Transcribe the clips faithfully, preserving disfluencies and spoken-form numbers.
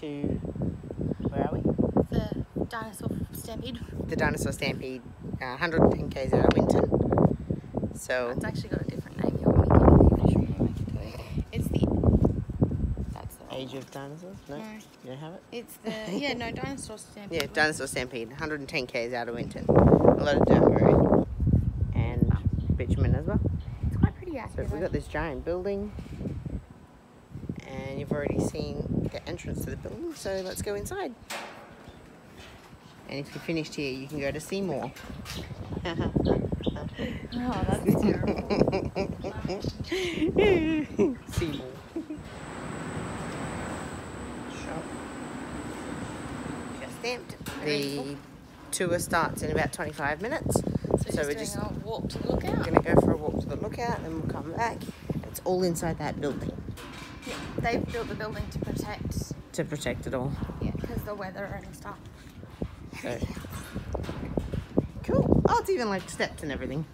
to, where are we? The Dinosaur Stampede. The Dinosaur Stampede, uh, one hundred ten k's out of Winton. So it's actually got a different name. It's the that's the Age of Dinosaurs. No, no, you don't have it. It's the yeah no Dinosaur Stampede. Yeah, Dinosaur Stampede, one hundred ten k's out of Winton. A lot of dirt road and bitumen as well. It's quite pretty actually. So we've got this giant building. And you've already seen the entrance to the building, so let's go inside. And if you're finished here, you can go to Seymour. Oh, that's terrible. Seymour. Shop. Just stamped. The tour starts in about twenty-five minutes. So, so we're just going to walk to the lookout. We're going to go for a walk to the lookout, then we'll come back. It's all inside that building. Yeah, they've built the building to protect... To protect it all. Yeah, because the weather and stuff. So. Cool. Oh, it's even like steps and everything.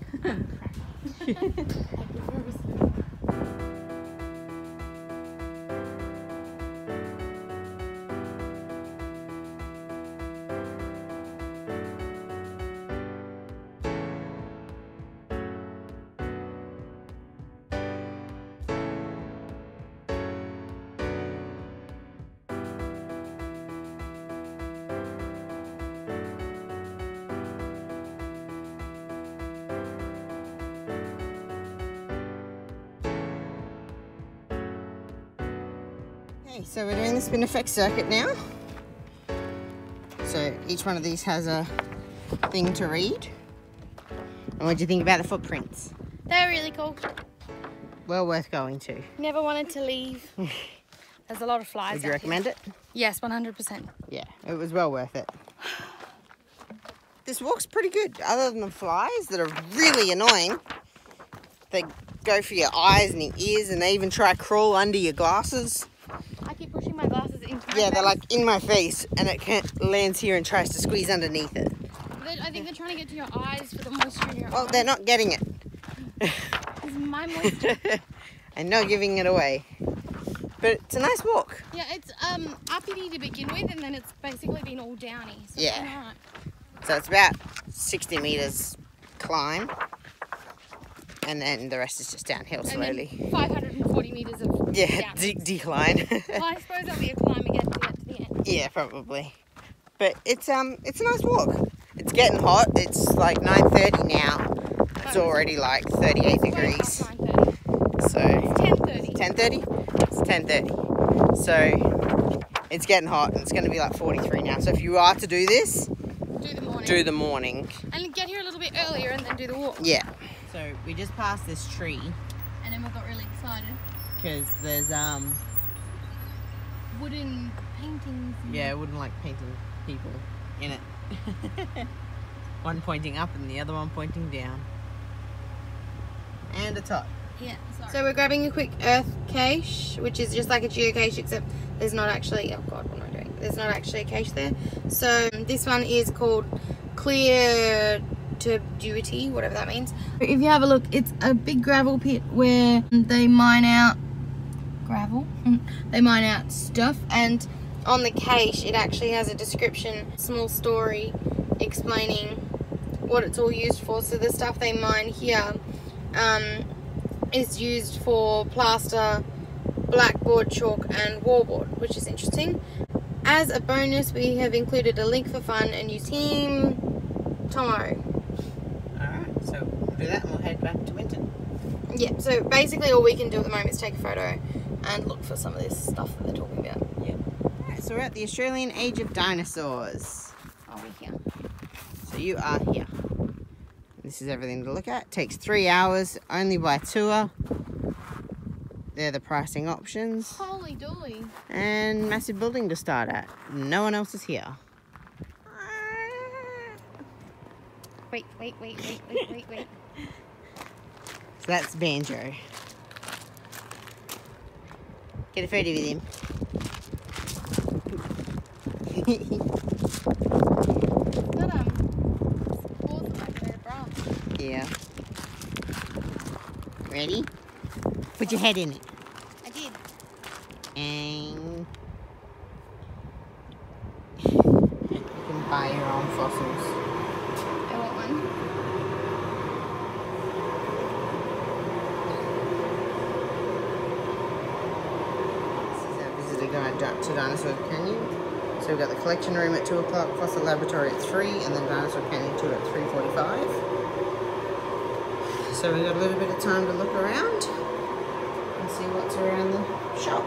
So we're doing the spin effect circuit now. So each one of these has a thing to read. And what do you think about the footprints? They're really cool. Well worth going to. Never wanted to leave. There's a lot of flies. Would you recommend here. it? Yes, one hundred percent. Yeah, it was well worth it. This walk's pretty good, other than the flies that are really annoying. They go for your eyes and your ears, and they even try to crawl under your glasses. My glasses in yeah, they're like in my face, and it can't, lands here and tries to squeeze underneath it. They're, I think they're trying to get to your eyes for the moisture in your well, eyes. Well, they're not getting it. It's my moisture. And not giving it away. But it's a nice walk. Yeah, it's um, uppity to begin with, and then it's basically been all downy. So yeah. It's right. So it's about sixty metres climb, and then the rest is just downhill slowly. And then five hundred forty metres of yeah, de decline. Well, I suppose that'll be a climb again to get to the end. Yeah, probably. But it's um, it's a nice walk. It's getting hot. It's like nine thirty now. It's already like thirty-eight degrees. It's nine thirty. So it's ten thirty. ten thirty? It's ten thirty. So it's getting hot, and it's going to be like forty-three now. So if you are to do this, do the morning. Do the morning. And get here a little bit earlier, and then do the walk. Yeah. So we just passed this tree. And Emma got really excited. Because there's um wooden paintings. Yeah, wooden like painting people in it. One pointing up and the other one pointing down. And a top. Yeah. Sorry. So we're grabbing a quick earth cache, which is just like a geocache, except there's not actually. Oh God, what am I doing? There's not actually a cache there. So um, this one is called Clear to duty, whatever that means. If you have a look, it's a big gravel pit where they mine out gravel they mine out stuff, and on the cache it actually has a description, small story explaining what it's all used for. So the stuff they mine here um, is used for plaster, blackboard, chalk and wallboard, which is interesting. As a bonus, we have included a link for fun and you team tomorrow. So we'll do that and we'll head back to Winton. Yeah, so basically all we can do at the moment is take a photo and look for some of this stuff that they're talking about. Yeah. Alright, so we're at the Australian Age of Dinosaurs. Are we here? So you are here. This is everything to look at. It takes three hours, only by tour. They're the pricing options. Holy dooly. And massive building to start at. No one else is here. Wait, wait, wait, wait, wait, wait, wait. So that's Banjo. Get a photo with him. That, um, balls like they're brown. Yeah. Ready? Put your head in it. I did. And fossils. I want one. This is our visitor guide to Dinosaur Canyon. So we've got the collection room at two o'clock, fossil laboratory at three, and then Dinosaur Canyon two at three forty-five. So we've got a little bit of time to look around and see what's around the shop.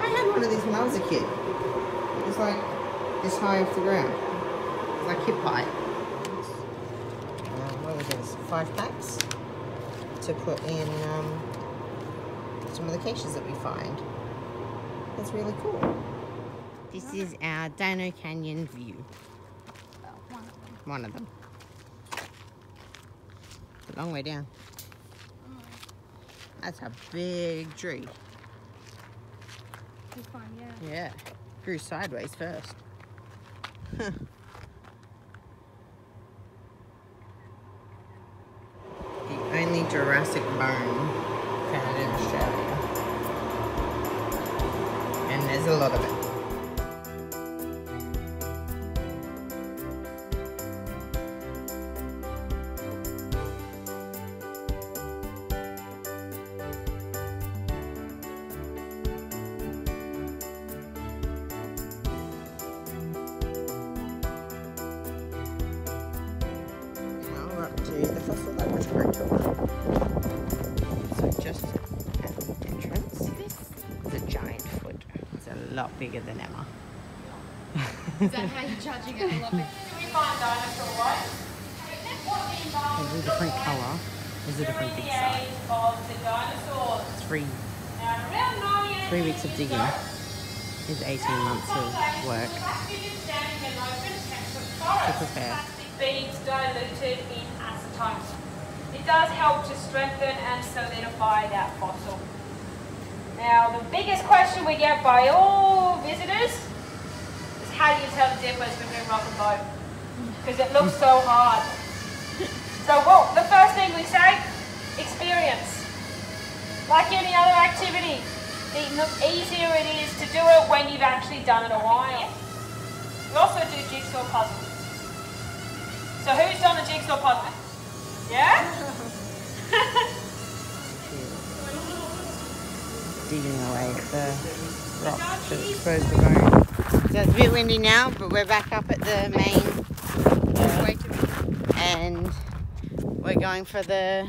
I had one of these when I was a kid. It was like this high off the ground. It was like hip high. Uh, what was this? Five packs to put in um, some of the caches that we find. That's really cool. This is our Dino Canyon view. Uh, one of them. One of them. It's a long way down. Mm. That's a big tree. It's fine, yeah. Yeah. Grew sideways first. Huh. The only Jurassic bone found in Australia. And there's a lot of it. Now we're up to the fossil laboratory tour. So just at the entrance is a giant foot. A lot bigger than Emma. Is that how you're judging it? I love it. We find dinosaur, right? There's a different colour. There's a different big size. Three. Three weeks of digging is eighteen months of work to prepare. Beads diluted in acetates. It does help to strengthen and solidify that fossil. Now, the biggest question we get by all visitors is how do you tell the difference between rock and bone? Because it looks so hard. So, well, the first thing we say, experience. Like any other activity, the easier it is to do it when you've actually done it a while. We also do jigsaw puzzles. So who's done the jigsaw puzzle? Yeah? Digging away at the rock to expose the bone. So it's a bit windy now, but we're back up at the main walkway to me, and we're going for the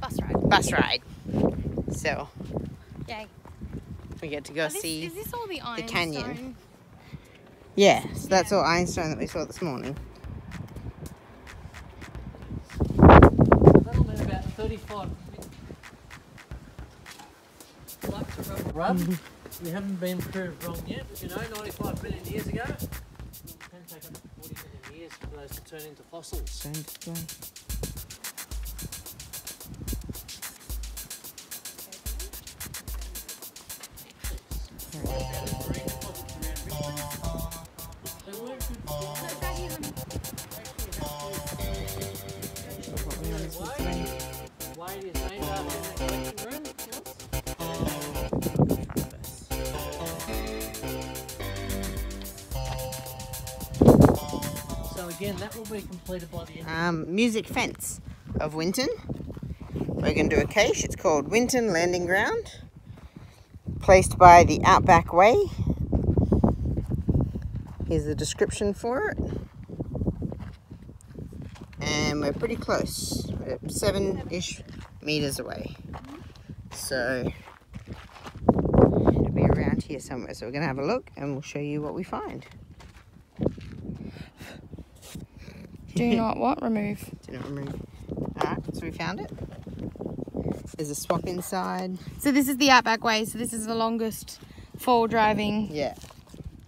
bus ride. Bus ride. So, yay! We get to go this, see is this all the, the canyon. Stone? Yeah, so yeah. That's all ironstone that we saw this morning. That'll be about thirty-five. Rub. Mm-hmm. We haven't been proved wrong yet. You know, ninety-five million years ago, it can take up to forty million years for those to turn into fossils. Again, that will be completed by the end. Um, music fence of Winton. We're going to do a cache. It's called Winton Landing Ground, placed by the Outback Way. Here's the description for it. And we're pretty close. We're seven-ish meters away. So it'll be around here somewhere. So we're going to have a look and we'll show you what we find. Do not what? Remove. Do not remove. Alright, so we found it. There's a swap inside. So this is the Outback Way, so this is the longest four-wheel driving. Yeah.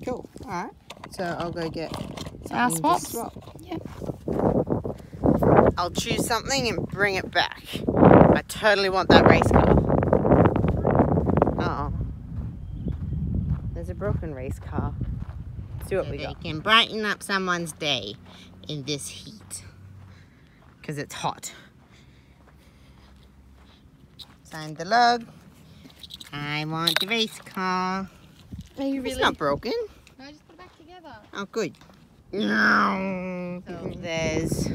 Cool. Alright. So I'll go get our swaps. To swap. Yep. I'll choose something and bring it back. I totally want that race car. Uh oh. There's a broken race car. Let's see what so we got. It can brighten up someone's day. In this heat, because it's hot. Sign the log. I want the race car. Are you really? It's not broken. No, I just put it back. Oh, good. So there's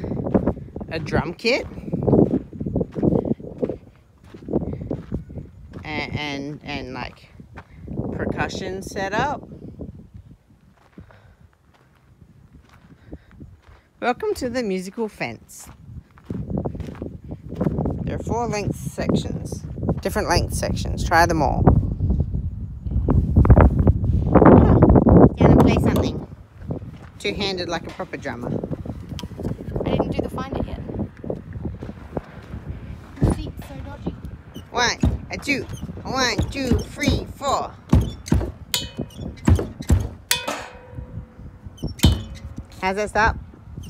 a drum kit and, and and like percussion set up. Welcome to the musical fence. There are four length sections, different length sections. Try them all. Two-handed like a proper drummer. I didn't do the finder yet. The seat's so dodgy. One, a two, one, two, three, four. How's that stop?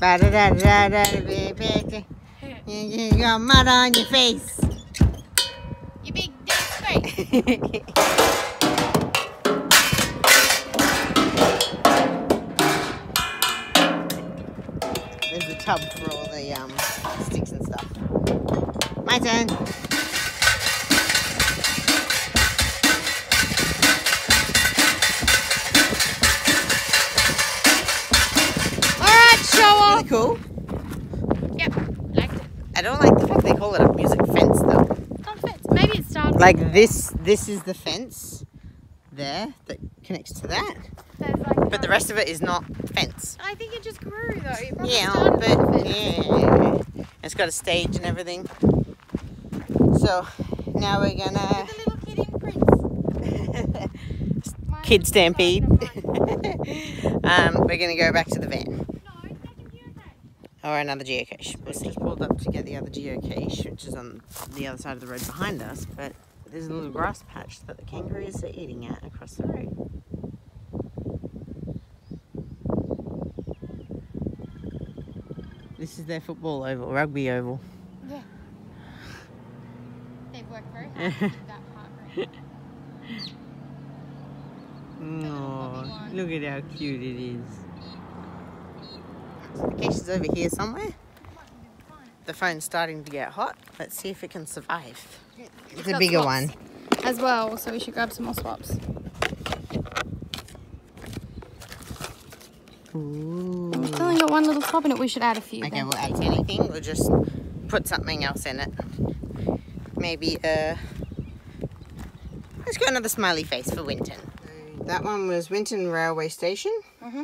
Ba da da da da da. You got mud on your face. You big dick face. Tub for all the um, sticks and stuff. My turn. Alright, show off! Really cool. Yep, liked it. I don't like the fact they call it a music fence though. It's not a fence, maybe it started. Like this, this is the fence there that connects to that. Like but the rest of it is not fence. I think it just grew though. It yeah, but yeah, it's got a stage and everything. So now we're gonna the little kid imprints. Kid stampede. um, we're gonna go back to the van. No, geocache. Or another geocache. We'll see. We pulled up to get the other geocache, which is on the other side of the road behind us. But there's a little grass patch that the kangaroos are eating at across the road. This is their football oval, rugby oval. Yeah. They've worked very hard to do that part right now. Oh, look at how cute it is. So the cache is over here somewhere. The phone's starting to get hot. Let's see if it can survive. It's a bigger one. As well, so we should grab some more swaps. Ooh. It's only got one little swap in it, we should add a few. Okay, then. We'll add anything, we'll just put something else in it. Maybe, uh, let's go another smiley face for Winton. That one was Winton Railway Station. Mm-hmm.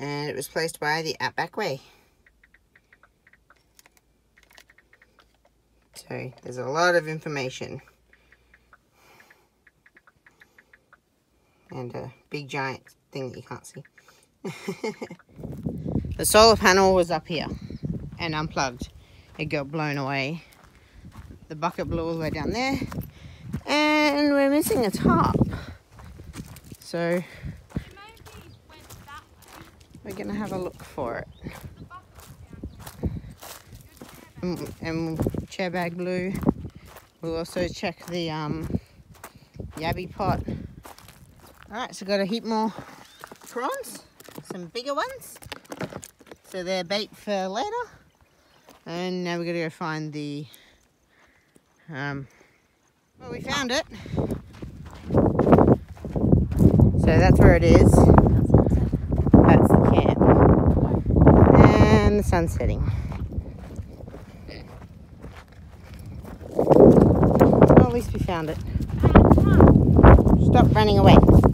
And it was placed by the Outback Way. So, there's a lot of information. And a big giant thing that you can't see. The solar panel was up here and unplugged. It got blown away. The bucket blew all the way down there. And we're missing a top. So we're going to have a look for it. And, and we'll chair bag blue. We'll also check the um, yabby pot. Alright, so got a heap more prawns. Some bigger ones, so they're bait for later. And now we're gonna go find the um well, we found it, so that's where it is. That's the camp and the sun's setting. Well, at least we found it. Stop running away.